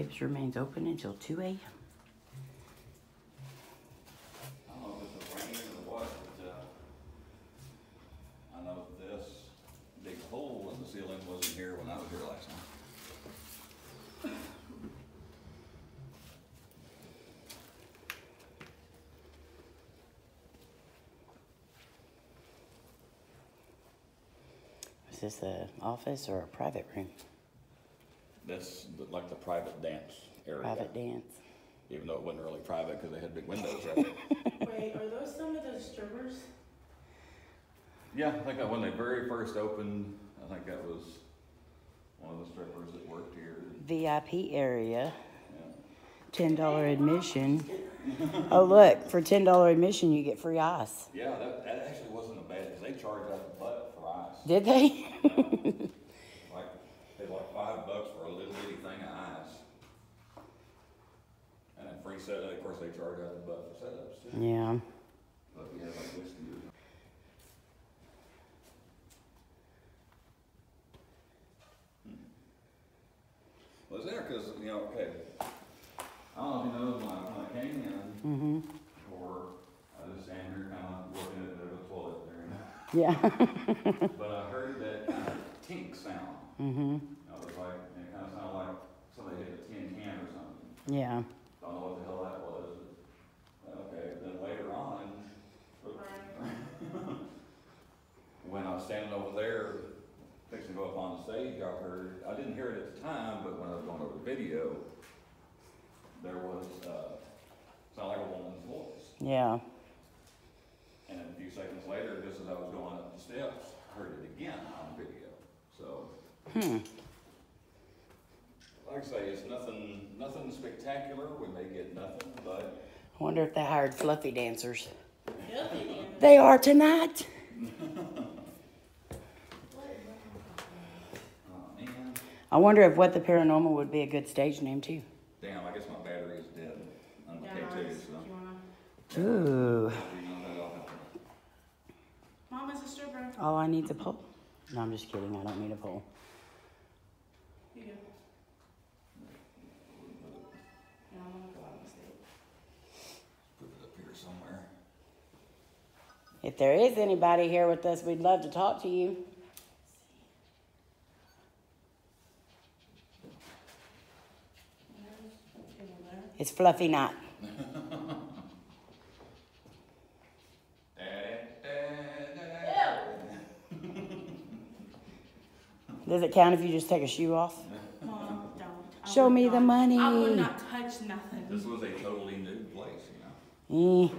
Graves remains open until 2 a.m. Is this an office or a private room? That's like the private dance area. Private dance. Even though it wasn't really private because they had big windows right there. Wait, are those some of those strippers? Yeah, I think that when they very first opened, I think that was one of the strippers that worked here. VIP area. Yeah. $10 admission. Oh, look, for $10 admission, you get free ice. Yeah, that actually wasn't a bad thing. They charged out the butt for ice. Did they? like $5 for a little bitty thing of ice. And then free setup. Of course, they charge out the butt for setups too. Yeah. But we had like whiskey. Well, it's there because, you know, okay. I don't know if you know, when I came in, or I was standing here kind of looking at the toilet there. Yeah. But I heard that kind of tink sound. I was like, it kind of sounded like somebody hit a tin can or something. Yeah. I don't know what the hell that was. Okay, then later on, when I was standing over there, fixing to go up on the stage, I heard, I didn't hear it at the time, but when I was going over the video, there was, sounded like a woman's voice. Yeah. And a few seconds later, just as I was going up the steps, I heard it again on video. So, like I say, it's nothing spectacular. We may get nothing, but. I wonder if they hired fluffy dancers. They are tonight. I wonder if What the Paranormal would be a good stage name, too. Damn, I guess my battery is dead. I don't know, so. Ooh. Mom is a stripper. Oh, I need to pull. No, I'm just kidding. I don't need a pull. You do. No, I'm gonna go out and see it. Put it up here somewhere. If there is anybody here with us, we'd love to talk to you. It's fluffy knot. Does it count if you just take a shoe off? Mom, don't. Show me the money. I would not touch nothing. This was a totally new place, you know.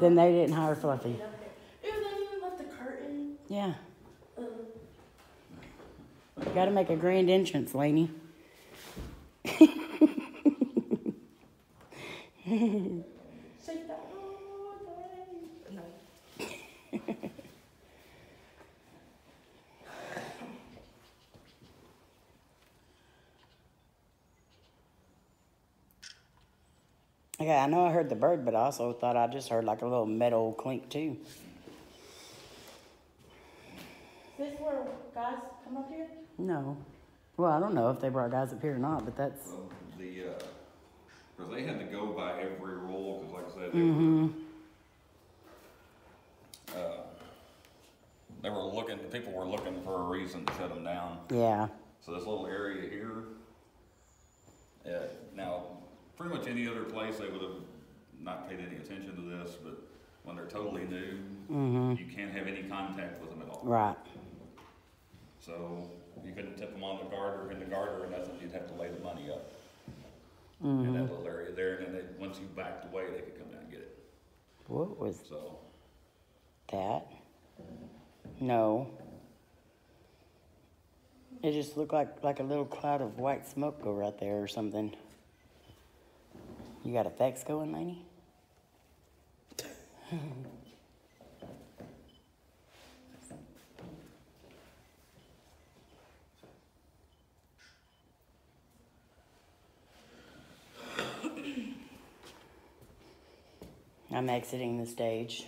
Then they didn't hire Fluffy. It was even like the curtain. Yeah. You got to make a grand entrance, Lainey. Okay, I know I heard the bird, but I also thought I just heard like a little metal clink too. Is this where guys come up here? No. Well, I don't know if they brought guys up here or not, but that's... Well, the, because they had to go by every rule, because like I said, they were looking, people were looking for a reason to shut them down. Yeah. So this little area here, now pretty much any other place they would have not paid any attention to this, but when they're totally new, you can't have any contact with them at all. Right. So you couldn't tip them on the guard or in the garter or nothing, you'd have to lay the money up. In that little area there, and then they, once you backed away, they could come down and get it. What was that? No. It just looked like a little cloud of white smoke go right there or something. You got effects going, Lainey? I'm exiting the stage.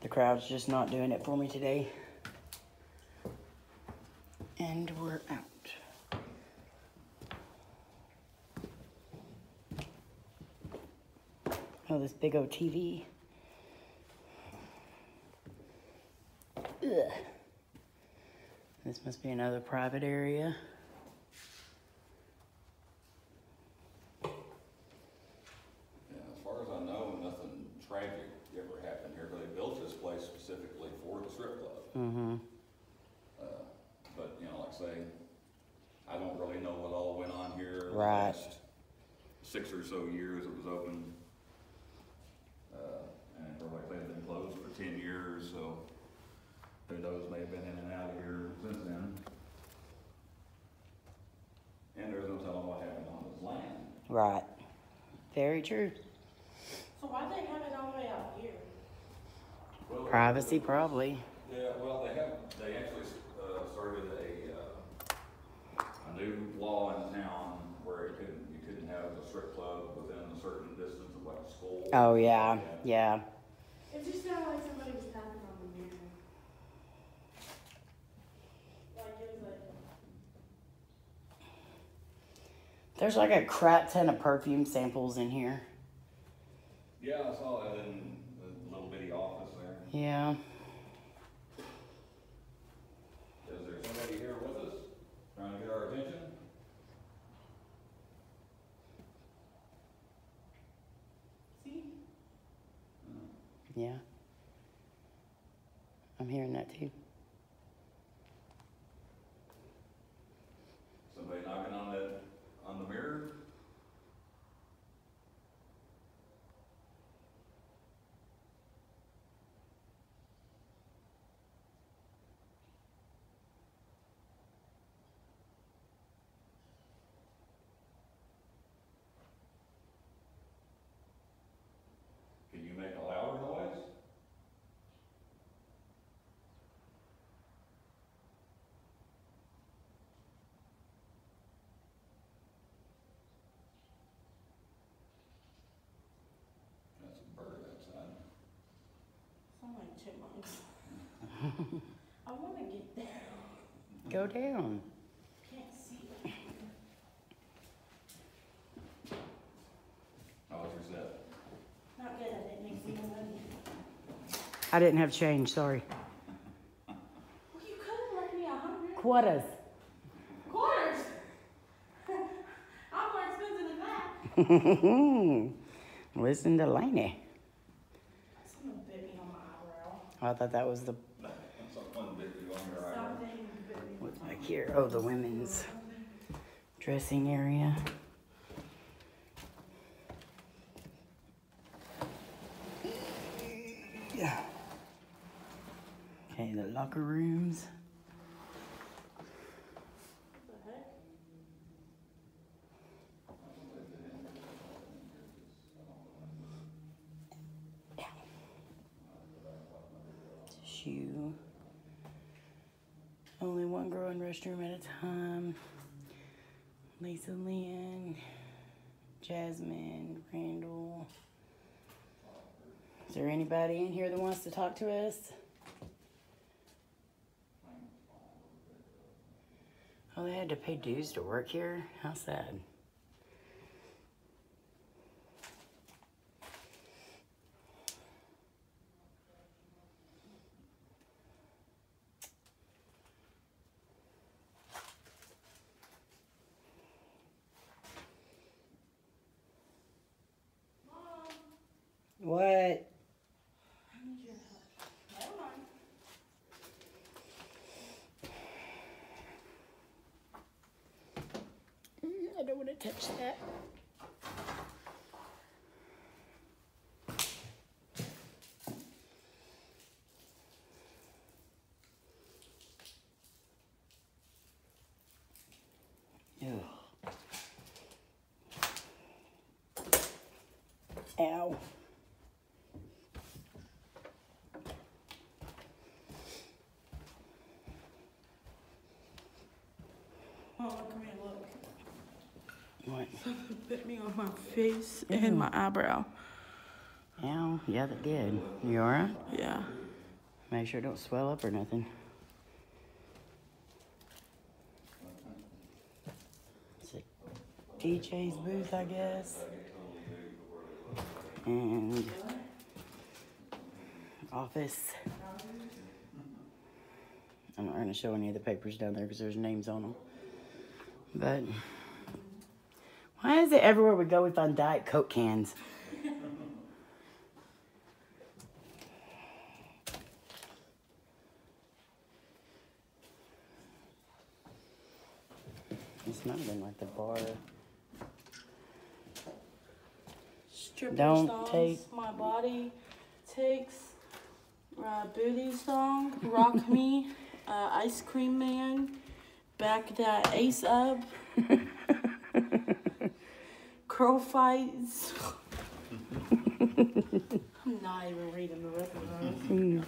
The crowd's just not doing it for me today. And we're out. this big old TV. Ugh. This must be another private area. Yeah, as far as I know, nothing tragic ever happened here, but they built this place specifically for the strip club. Mm-hmm. But, you know, like I say, I don't really know what all went on here. Right. The last 6 or so years it was open. And like they've been closed for 10 years, so who knows, may have been in and out of here since then. And there's no telling what happened on this land. Right. Very true. So why'd they have it all the way out here? Well, privacy, probably. Yeah, well, they actually started a new law in town where you couldn't have a strip club within a certain distance of like a school. Oh yeah, like yeah. It just sounded like somebody was tapping on the mirror. Like it was like. There's like a crap ton of perfume samples in here. Yeah, I saw that in the little bitty office there. Yeah. Is there somebody here with us trying to get our attention? See? Yeah. I'm hearing that too. Somebody knocking on the mirror? I want to get down. Go down. Can't see it. How was your set? Not good. I didn't make single money. I didn't have change. Sorry. Well, you could have left me 100. Quarters. Quarters. I'm more expensive than that. Listen to Layne. I thought that was the like here. Oh, the women's dressing area. Okay, the locker rooms. You only one girl in restroom at a time. Lisa Lynn, Jasmine, Randall. Is there anybody in here that wants to talk to us? Oh, they had to pay dues to work here? How sad. What? I don't want to touch that. Ew. Ow. Something bit me on my face and my eyebrow. Ow. Yeah, that did. You alright? Yeah. Make sure it don't swell up or nothing. It's a DJ's booth, I guess. and office. I'm not going to show any of the papers down there because there's names on them. But why is it everywhere we go we find Diet Coke cans? This might have been like the bar. Stripper songs, take my body takes, booty song, rock me, ice cream man, back that ace up, crow fights. I'm not even reading the rest of them.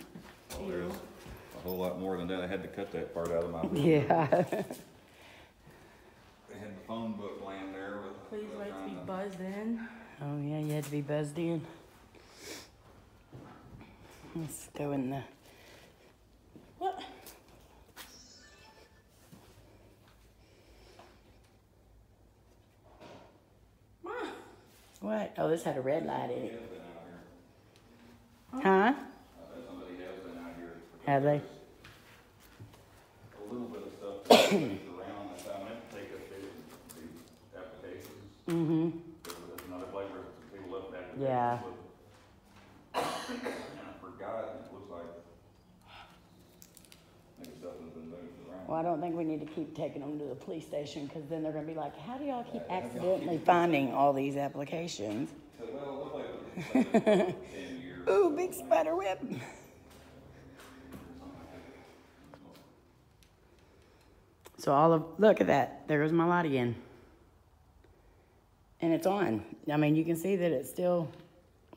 Oh, there's a whole lot more than that. I had to cut that part out of my room. Yeah. They had the phone book laying there. With, please wait to be buzzed in. Oh yeah, you had to be buzzed in. Let's go in the... What? Ma! What? Oh, this had a red light in it. Huh? I bet somebody has been out here. Have they? A little bit of stuff that goes around. I have to take up the applications. Mm-hmm. There's another flavor that people love that. Yeah. Well, I don't think we need to keep taking them to the police station because then they're going to be like, how do y'all keep accidentally finding all these applications? Ooh, big spider web. So all of, look at that. There goes my light again. And it's on. I mean, you can see that it's still,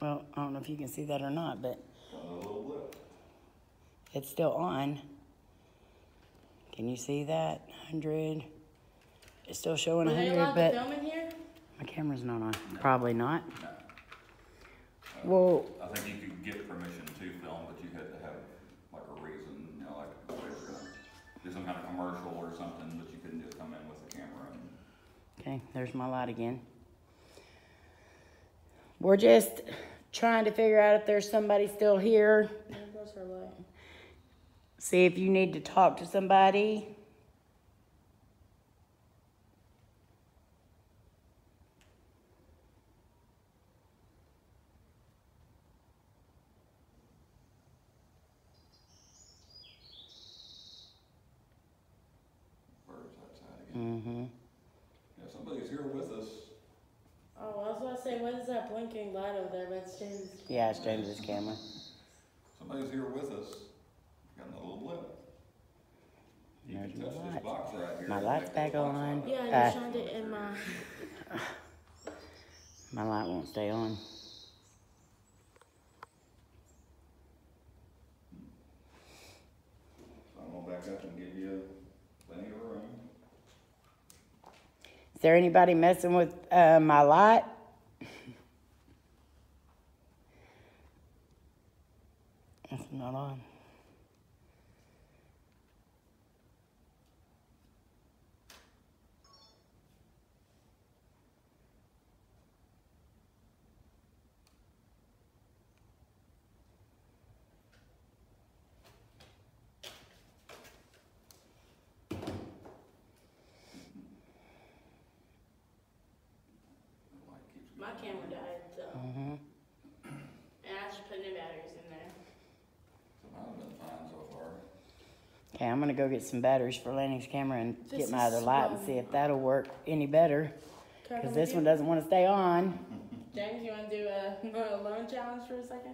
well, I don't know if you can see that or not, but it's still on. Can you see that? 100. It's still showing 100, but my camera's not on. No. Probably not. No. Well, I think you could get permission to film, but you had to have like a reason, you know, like do some kind of commercial or something, but you couldn't just come in with a camera. Okay, there's my light again. We're just trying to figure out if there's somebody still here. There goes her light. See if you need to talk to somebody. Birds outside again. Mm-hmm. Yeah, somebody's here with us. Oh, I was about to say, what is that blinking light over there? That's James. Yeah, it's James's camera. Somebody's here with us. Got a little blip. You can touch this box right here. My light's back on. Yeah, I just shined it in my... My light won't stay on. So I'm going to back up and give you plenty of room. Is there anybody messing with my light? It's not on. My camera died, so. Mm-hmm. And I should put new batteries in there. So mine's been fine so far. Okay, I'm gonna go get some batteries for Lanny's camera and this get my other light and see if that'll work any better. Because this one doesn't want to stay on. James, you want to do a loan challenge for a second?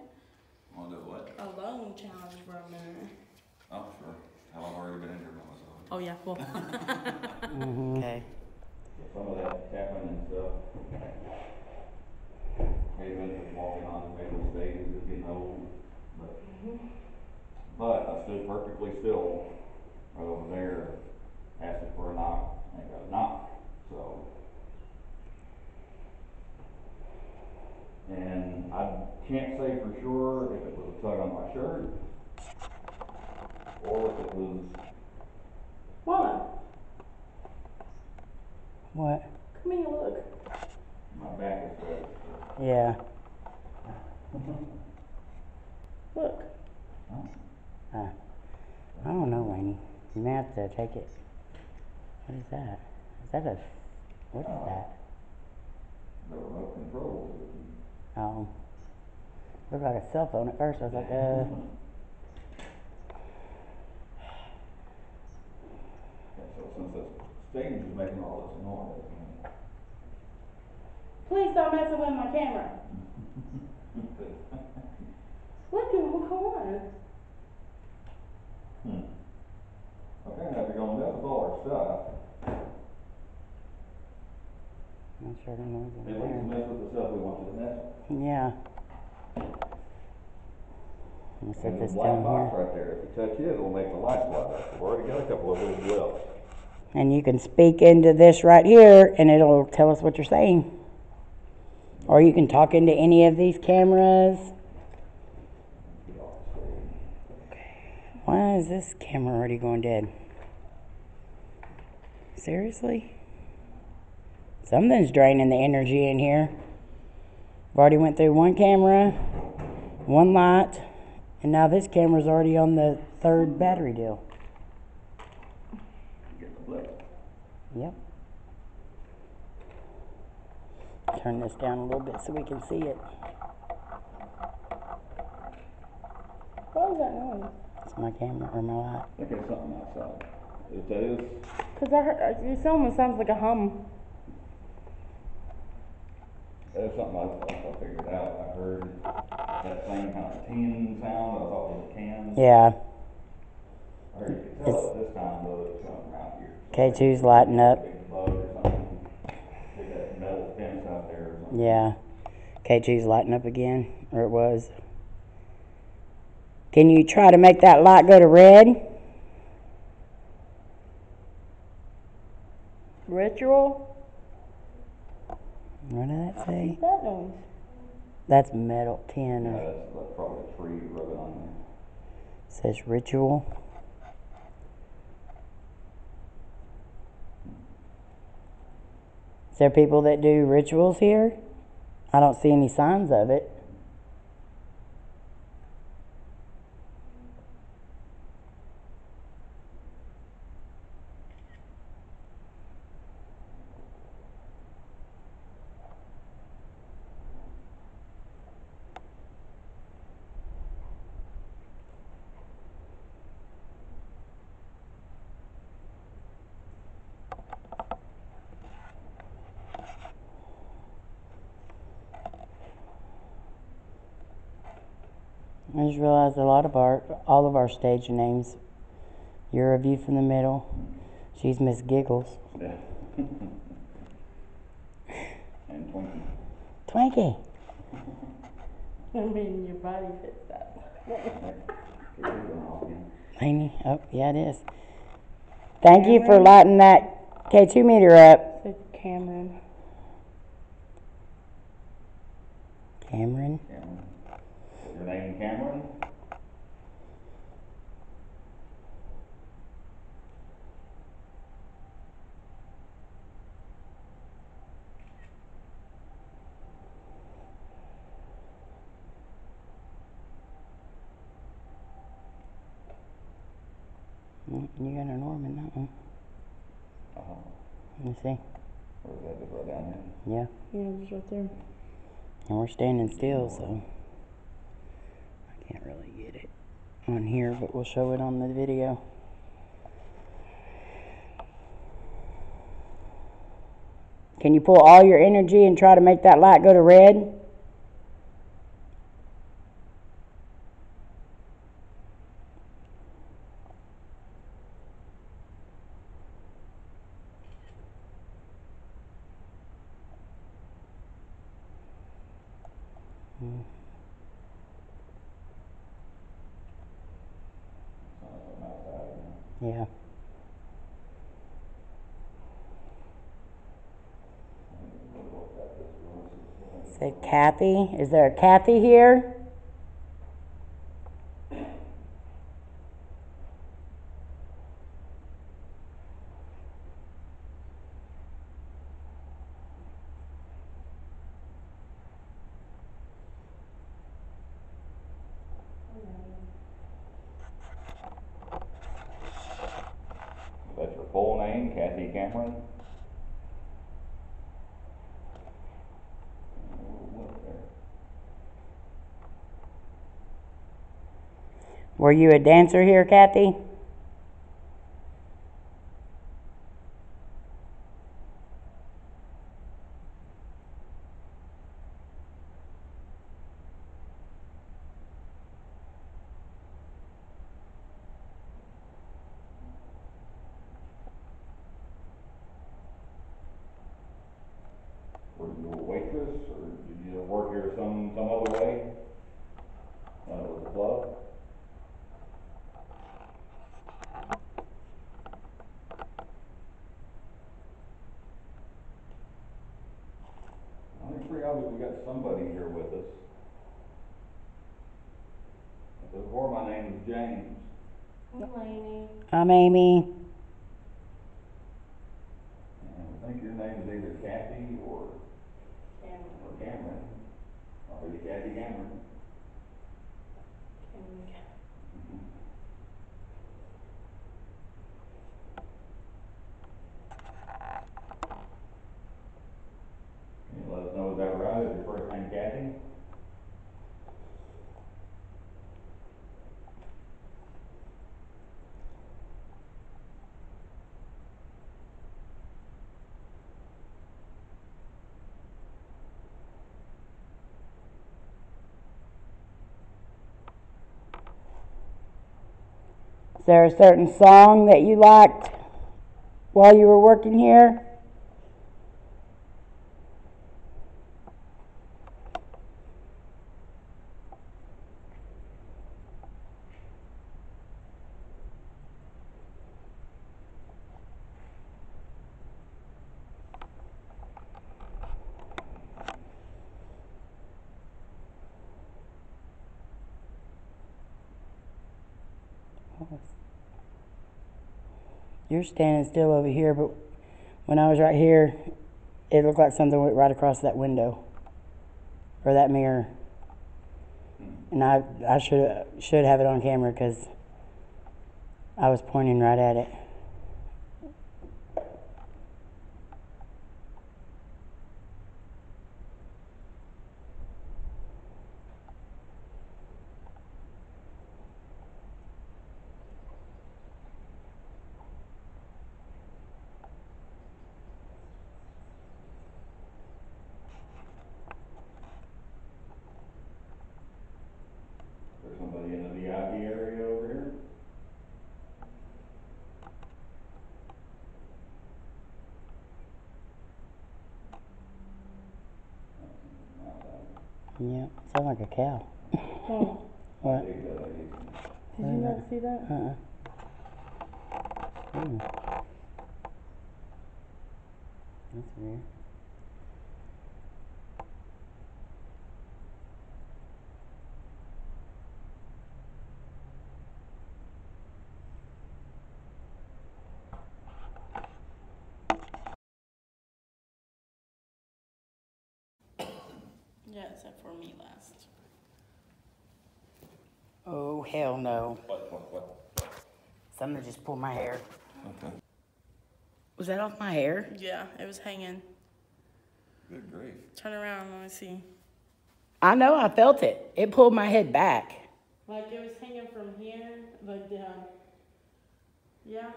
You want to do what? A loan challenge for a minute. Oh, sure. How long have I already been in here by myself? Oh, yeah, well. Mm-hmm. Okay. Some of that happened and stuff. Maybe just walking on the family stage is getting old, but, but I stood perfectly still right over there, asking for a knock, and I got a knock. So, and I can't say for sure if it was a tug on my shirt or if it was what? What? Come here, look. My back is red. Yeah. Look. I don't know, Layne. You may have to take it. What is that? Is that a... What is that? No remote control. Oh. What about a cell phone at first? I was like, So since this stage is making all this noise. Please don't mess up with my camera. Look at what corn. Okay, now they're going to mess with all our stuff. I'm sure they're going to mess with the stuff we want to do next one. Yeah. Let's set this down here. Right there. If you touch it, it'll make the lights light up. We've already got a couple of those wells. And you can speak into this right here, and it'll tell us what you're saying. Or you can talk into any of these cameras. Why is this camera already going dead? Seriously? Something's draining the energy in here. I've already went through one camera, one light, and now this camera's already on the third battery deal. Yep. Turn this down a little bit so we can see it. What was that noise? It's my camera or my light. I think it's something outside. If that is. Because I heard, it almost sounds like a hum. That's something I figured out. I heard that same kind of tin sound. I thought it was a can. Yeah. I heard you could tell it this time though it's something around here. K2's lighting up. Yeah, KG's lighting up again, or it was. Can you try to make that light go to red? Ritual? What did that say? That noise. That's metal tin. Yeah, that's probably a tree rubbing on there. It says ritual. Is there people that do rituals here? I don't see any signs of it. I just realized a lot of all of our stage names. You're a view from the middle. She's Miss Giggles. Yeah. And Twinkie. Twinkie. I mean, your body fits that. Amy, oh yeah, it is. Thank Cameron. You for lighting that K2 meter up. It's Cameron. Cameron. Cameron. Your name Cameron? You got a norm in that one. Uh-huh. Let me see. Where's that? Just right down here? Yeah. Yeah, just right there. And we're standing still, so... Can't really get it on here, but we'll show it on the video. Can you pull all your energy and try to make that light go to red? Yeah. Say Kathy. Is there a Kathy here? Kathy Cameron. Were you a dancer here, Kathy? Were you a waitress, or did you work here some other way? With the club? We got somebody here with us. Before, my name is James. I'm Layne. I'm Amy. And I think your name is either Kathy or Cameron. Or you Kathy Cameron. Is there a certain song that you liked while you were working here? You're standing still over here, but when I was right here, it looked like something went right across that window or that mirror. And I should have it on camera because I was pointing right at it. Yeah, sound like a cow. Oh. What? Did you not see that? Uh-uh. That's weird. Yeah, except for me last. Oh, hell no. What? Somebody just pulled my hair. Okay. Was that off my hair? Yeah, it was hanging. Good grief. Turn around, let me see. I know, I felt it. It pulled my head back. Like it was hanging from here, like down. Yeah.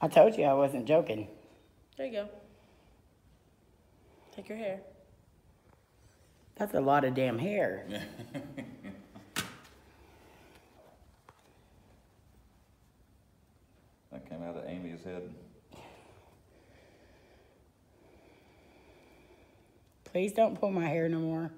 I told you I wasn't joking. There you go. Take your hair. That's a lot of damn hair. That came out of Amy's head. Please don't pull my hair no more.